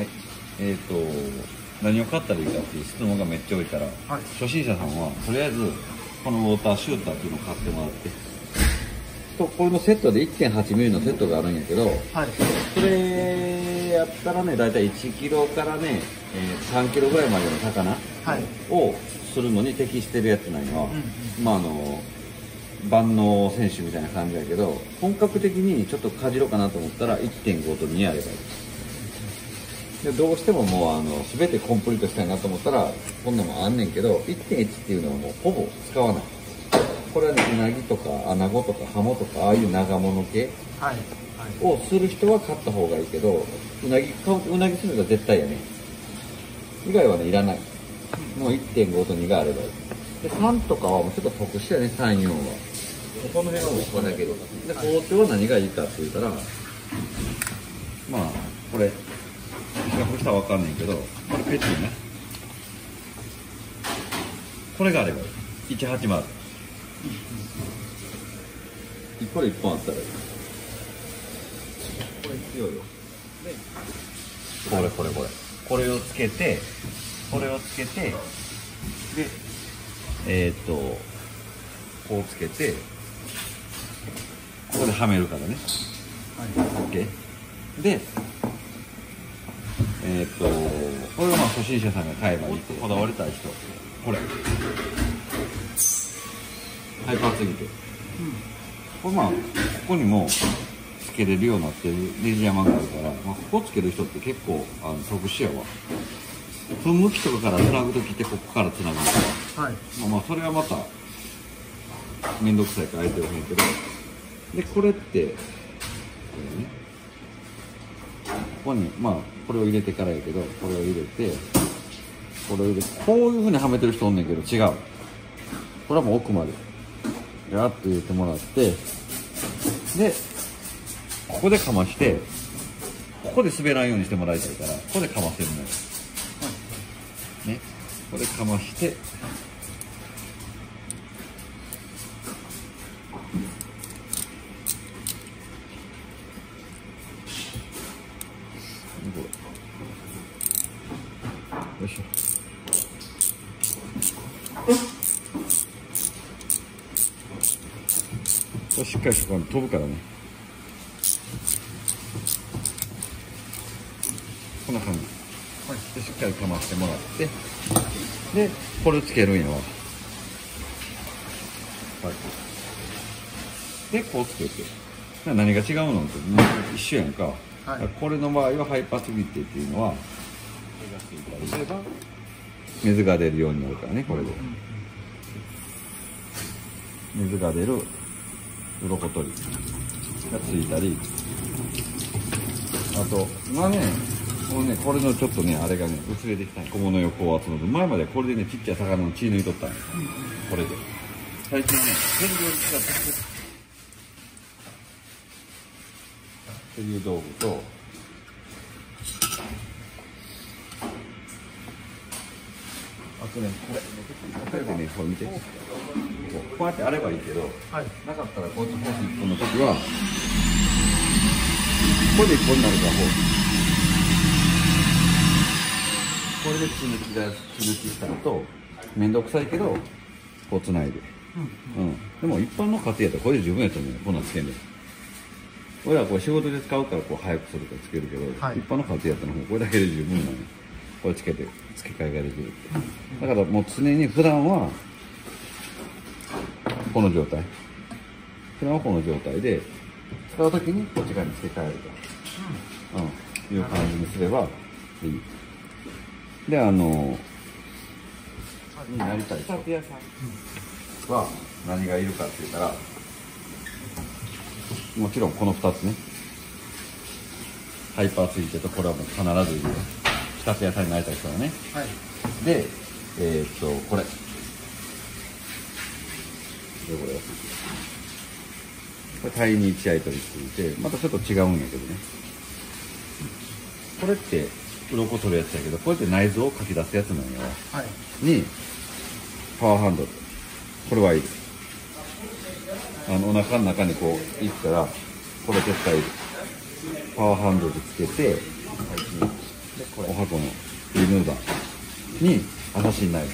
はい、何を買ったらいいかっていう質問がめっちゃ多いから、はい、初心者さんはとりあえずこのウォーターシューターっていうのを買ってもらってとこれのセットで 1.8 ミリのセットがあるんやけど、はい、それやったらねだいたい1キロからね、3キロぐらいまでの魚をするのに適してるやつなんや、はい、まあ万能選手みたいな感じやけど、本格的にちょっとかじろうかなと思ったら 1.5 と2あればいいで、どうしてももう全てコンプリートしたいなと思ったらこんなもんあんねんけど、 1.1 っていうのはもうほぼ使わない。これはねうなぎとかアナゴとかハモとかああいう長物系をする人は買った方がいいけど、うなぎするのは絶対やね以外はねいらない。もう 1.5 と2があればいいで、3とかはもうちょっと特殊やね。3、4はこの辺はもうこれだけど、で包丁は何がいいかって言ったら、まあこれこれさ分かんないけど、これペッティね、これがあればいい。18もある、これ1本あったらいい。これ必要よ。これをつけて、でこうつけてここではめるからね、はい、OK でこれはまあ初心者さんが買えばいい。こだわりたい人、これハイパーすぎて、これまあここにもつけれるようになってるネジ山があるから、まあ、ここつける人って結構特殊やわ。その向きとかからつなぐときってここからつなぐから、はい、まあそれはまた面倒くさいからあえておへんけど、でこれってこれね、ここにまあこれを入れてからやけど、これを入れてこういうふうにはめてる人おんねんけど違う。これはもう奥までガーッと入れてもらって、でここでかまして、ここで滑らんようにしてもらいたいから、ここでかませるのよ、はい、ね、これかましてよいしょ。これしっかりここに飛ぶからね。こんな感じ。でしっかりかましてもらって、でこれをつけるんやわ。でこうつけて。何が違うのって一緒やんか。はい、これの場合はハイパースビッティっていうのは。水が出るようになるからね、これで水が出る鱗取りがついたり、あとまあねもうねこれのちょっとねあれがね薄れてきた小物横を集める。前までこれでねちっちゃい魚の血抜いとったんや、これで最近はね天竜道具と。これね、これ見て、こうやってあればいいけど、はい、なかったらこっちホース1本の時はこれで1本になるからホース、これで血抜きしたのと面倒くさいけどこうつないで、でも一般の家庭やったらこれで十分やと思うよ。こんなんつけんで俺らこう仕事で使うからこう早くするからつけるけど、はい、一般の家庭やったらこれだけで十分なのよ。これつけて付け替えができる。だからもう常に普段はこの状態、で使う時にこっち側に付け替えると、いう感じにすればいい。でになりたい人は何がいるかって言ったら、もちろんこの2つね、ハイパーついてとこれはもう必ずいるよ。2つ野菜になりたい人はね、はい、でこれタイニー血合い取りっていって、またちょっと違うんやけどね、これって鱗取るやつやけど、これって内臓をかき出すやつなんよ、はい、にパワーハンドル、これはいい。お腹の中にこういったらこれ絶対いい。パワーハンドルつけて、はい、お箱のリムーバーにアサシンナイフ、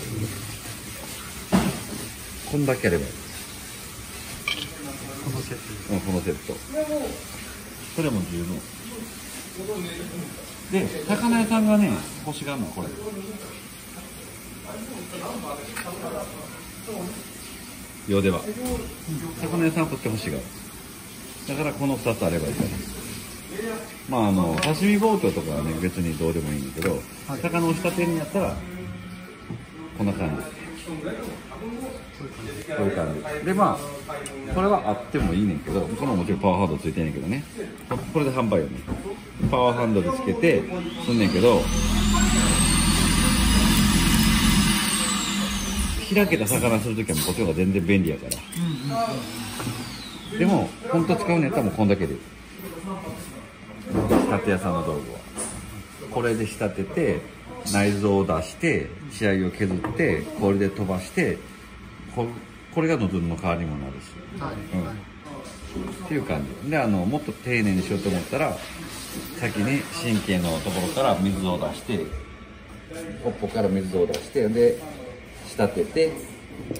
こんだけあればいいです。このセット、うん、このセット、それも十分で、魚屋さんがね欲しがるのはこれ、ようでは魚屋さんはこっち欲しがる。だからこの2つあればいいから、まあ刺身包丁とかはね別にどうでもいいんだけど、はい、魚を仕立てるんやったらこんな感じ、こういう感じで、まあこれはあってもいいねんけど、このもちろんパワーハンドついてんねんけどね、これで販売よね、パワーハンドでつけてすんねんけど、開けた魚するときはもうこっちの方が全然便利やから。でもほんと使うんやったらもうこんだけで、仕立て屋さんの道具はこれで仕立てて、内臓を出して仕上げを削って氷で飛ばして、これがノズルの代わりにもなるし、っていう感じで、もっと丁寧にしようと思ったら先に神経のところから水を出して、尾っぽから水を出して、で仕立てて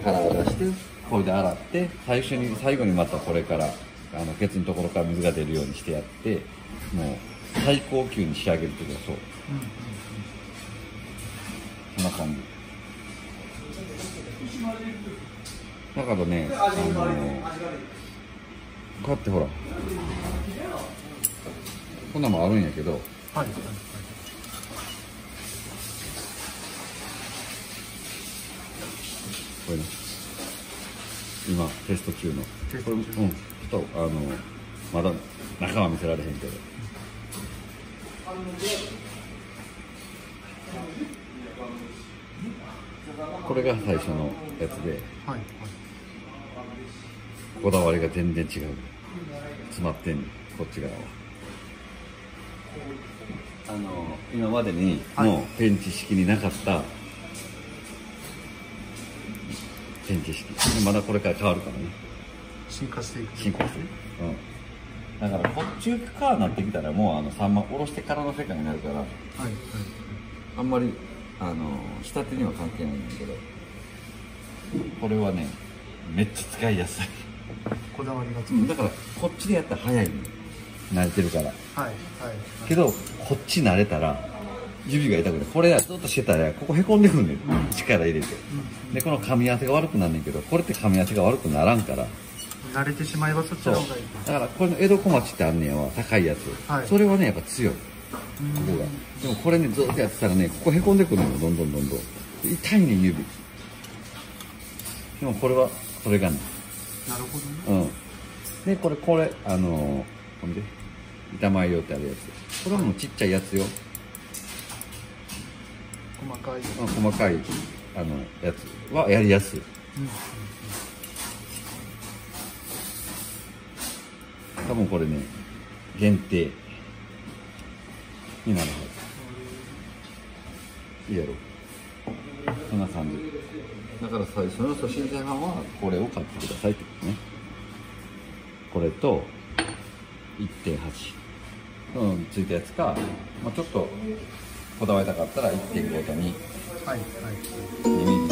腹を出して氷で洗って、最後にまたこれからケツのところから水が出るようにしてやって、もう最高級に仕上げるというか、そう、こんな感じだからね、こうやってほらこんなもんあるんやけど、はい、これね今テスト中の、これ、ちょっとまだ中は見せられへんけど、これが最初のやつで、こだわりが全然違う、詰まってんねんこっち側は。今までにもうペンチ式になかったペンチ式、まだこれから変わるからね、進化していく、進化していく、だからこっち行くかになってきたら、もうサンマおろしてからの世界になるから、あんまり仕立てには関係ないんだけど、これはねめっちゃ使いやすい、こだわりがつく、だからこっちでやったら早いの、慣れてるから。けどこっち慣れたら指が痛くて、これやずっとしてたらここへこんでくんねん、力入れて、でこの噛み合わせが悪くなんねんけど、これって噛み合わせが悪くならんから、慣れてしまえばそっちの方がいい。だからこれの江戸小町ってあんねんわ、高いやつ、それはねやっぱ強い、ここが。でもこれねずっとやってたらね、ここへこんでくるのよ、どんどんどんどん痛いねん指。でもこれはそれがない。なるほどね。でこれほんで板前用ってあるやつ、これはもうちっちゃいやつよ、細かいやつはやりやすい。多分これね限定になるはず。いいやろ、そんな感じ。だから最初の初心者さんはこれを買ってくださいってことね。これと 1.8 ついたやつか、ちょっとこだわりたかったら 1.5 と2。